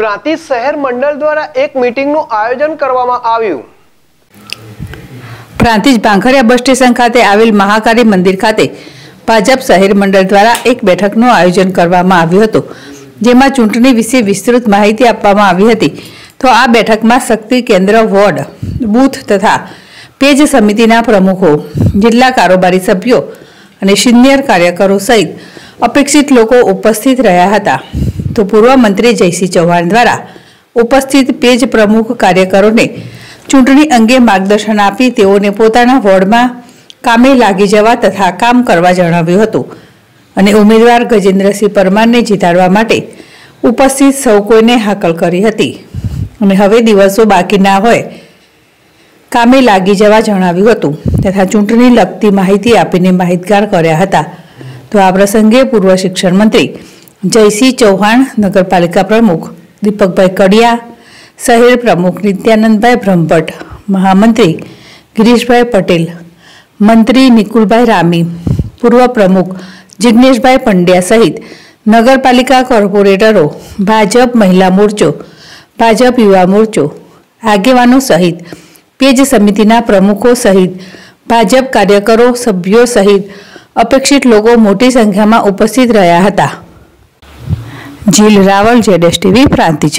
પ્રાંતિજ શહેર મંડળ દ્વારા એક મીટિંગનું આયોજન કરવામાં આવ્યું. પ્રાંતિજ ભાંખરિયા બસ સ્ટેશન ખાતે આવેલ મહાકાળી મંદિર ખાતે ભાજપ શહેર મંડળ દ્વારા એક બેઠકનું આયોજન કરવામાં આવ્યું હતું, જેમાં ચૂંટણી વિશે વિસ્તૃત માહિતી આપવામાં આવી હતી. તો આ બેઠકમાં શક્તિ કેન્દ્ર, વોર્ડ, બૂથ તથા પેજ સમિતિના પ્રમુખો, જિલ્લા કારોબારી સભ્યો અને સિનિયર કાર્યકરો સહિત અપેક્ષિત લોકો ઉપસ્થિત રહ્યા હતા. તો પૂર્વ મંત્રી જયસિંહ ચૌહાન દ્વારા ઉપસ્થિત પેજ પ્રમુખ કાર્યકરોને ચૂંટણી અંગે માર્ગદર્શન આપી તેઓને પોતાના વોર્ડમાં કામે લાગી જવા તથા કામ કરવા જણાવ્યું હતું અને ઉમેદવાર ગજેન્દ્રસિંહ પરમારને જીતાડવા માટે ઉપસ્થિત સૌ કોઈને હાકલ કરી હતી અને હવે દિવસો બાકી ના હોય કામે લાગી જવા જણાવ્યું હતું તથા ચૂંટણી લગતી માહિતી આપીને માહિતગાર કર્યા હતા. તો આ પ્રસંગે પૂર્વ શિક્ષણ મંત્રી જયસિંહ ચૌહાણ, નગરપાલિકા પ્રમુખ દીપકભાઈ કડિયા, શહેર પ્રમુખ નિત્યાનંદભાઈ બ્રહ્મપટ, મહામંત્રી गिरीशભાઈ પટેલ, મંત્રી નિકુલભાઈ રામી, પૂર્વ પ્રમુખ जिग्नेशભાઈ पंड्या સહિત નગરપાલિકા કોર્પોરેટરો, ભાજપ મહિલા મોરચો, ભાજપ યુવા મોરચો આગેવાનો સહિત पेज समिति प्रमुखों सहित भाजप कार्यकरों सभ्यों सहित अपेक्षित लोग मोटी संख्या में उपस्थित रहा था. झील रावल, ZSTV प्रांतिज.